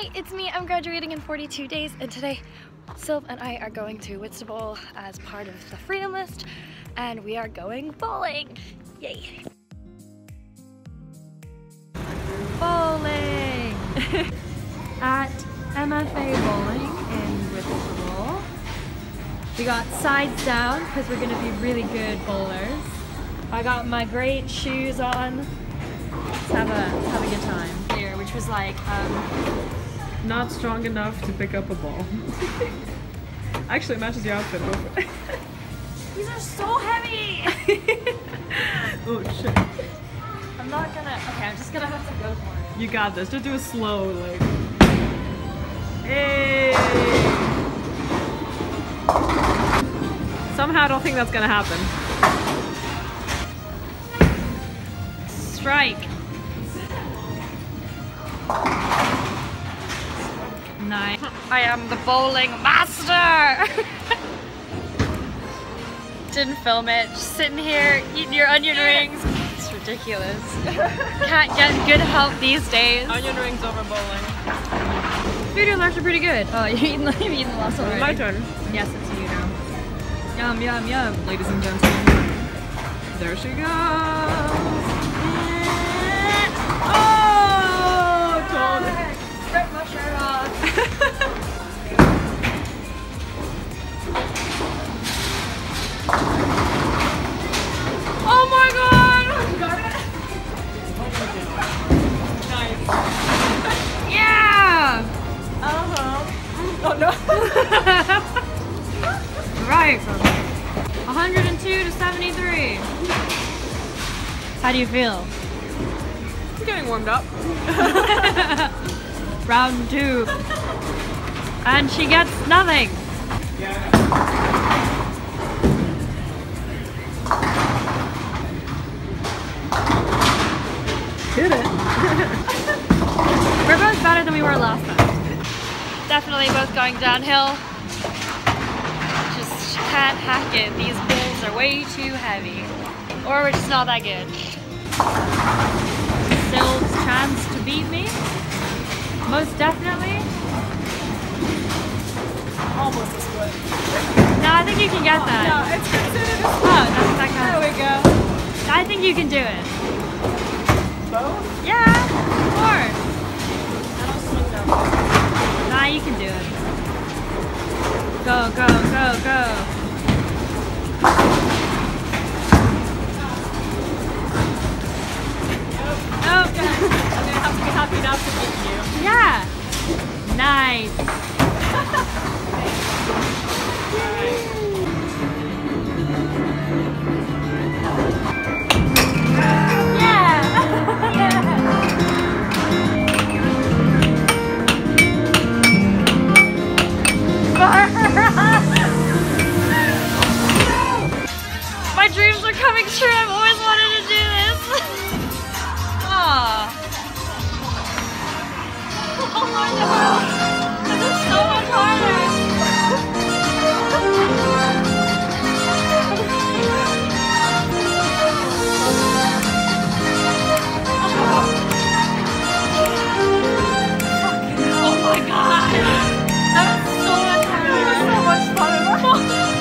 Hey, it's me. I'm graduating in 42 days, and today Sylv and I are going to Whitstable as part of the Freedom List, and we are going bowling. Yay! Bowling! At MFA Bowling in Whitstable. We got sides down because we're going to be really good bowlers. I got my great shoes on. Let's have a good time. There, which was like not strong enough to pick up a ball. Actually, it matches your outfit. These are so heavy! Oh shit. I'm not gonna... Okay, I'm just gonna have to go for it. You got this. Just do it slow, like... Hey! Somehow I don't think that's gonna happen. Strike! Nice. I am the bowling master! Didn't film it, just sitting here eating your onion rings. It's ridiculous. Can't get good help these days. Onion rings over bowling. Your doing actually pretty good. Oh, you've eaten the last one already. My turn. Yes, it's you now. Yum, yum, yum, ladies and gentlemen. There she goes! Oh! Totally. Rip my shirt off. Oh my god! You got it? Nice. Yeah! Uh-huh. Oh no. Right. 102 to 73. How do you feel? I'm getting warmed up. Round two. And she gets nothing. Did it. We're both better than we were last time. Definitely both going downhill. Just can't hack it. These balls are way too heavy. Or we're just not that good. Sylv's chance to beat me. Most definitely. Almost a split. No, I think you can get that. No, it's considered a split. Oh, that's that kind. There we go. I think you can do it. Both? Yeah, of course. I don't split that well. Nah, you can do it. Go, go, go, go. Nope. Nope. I'm gonna have to be happy enough to beat you. Yeah! Nice! Yeah! My dreams are coming true! I've always wanted to do this! Aww. Oh my god! This is so much harder! Oh my god! That was so much harder! It was so much fun! Oh my god!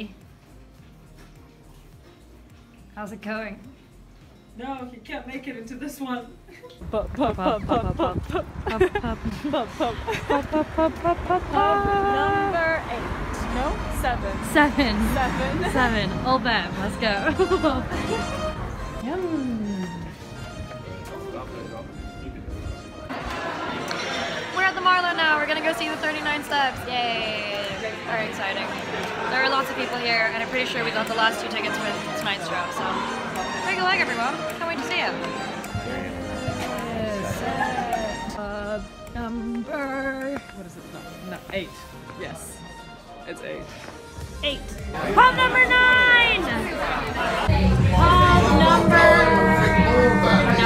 everybody. How's it going? No, you can't make it into this one. Pop, pop, pop, pop, pop, pop, pop, pop, pop, pop, pop, pop, pop, number 8. No? 7. 7. 7. 7. All bam. Let's go. Yum. We're at the Marlow now. We're gonna go see the 39 steps. Yay! Very exciting. There are lots of people here, and I'm pretty sure we got the last 2 tickets for tonight's show. So. Take a look, everyone. Can't wait to see it. Yes. Number... What is it? No, 8. Yes. It's 8. 8. Pub number 9! Pub number 9?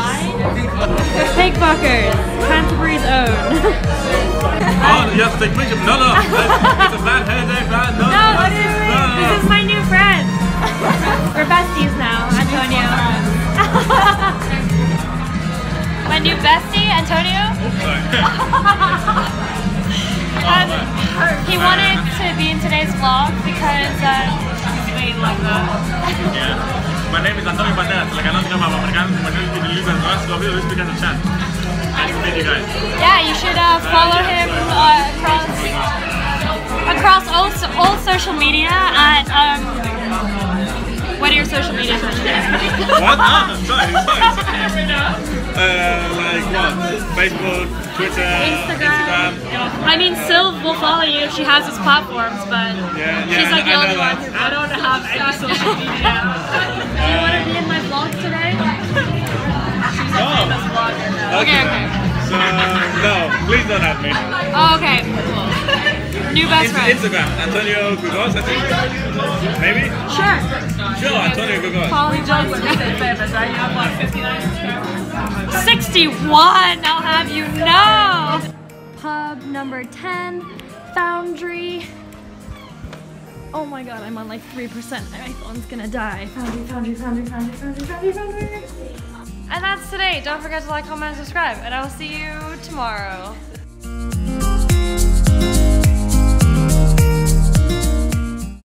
Pickpockers. Canterbury's own. Oh, you have to take pictures. No, no. It's a bad headache. Bad. No, what is it? This is my new friend. We're besties now. Antonio. My new bestie, Antonio. He wanted to be in today's vlog because we love that. Yeah. My name is Antonio Patel. Like I don't know about Americans, but I live in Russia. So we speak as a chat. Nice to meet you guys. Yeah, you should follow him across all social media at. What are your social media? What? Ah, sorry. Like what? Facebook, Twitter, Instagram. I mean, Sylv will follow you if she has his platforms, but yeah, she's like the only one. I don't have any social media. Do you want to be in my vlog today? She's a famous vlogger now. Okay. So, no, please don't add me. Oh, okay, cool. New best friend. Instagram, Antonio Gugos, I think. Maybe? Sure, Antonio Gugos. Probably John would be famous, right? You have like 59 subscribers. 61, I'll have you know! Pub number 10, Foundry. Oh my god, I'm on like 3%. My phone's gonna die. Foundry. And that's today. Don't forget to like, comment, and subscribe. And I will see you tomorrow.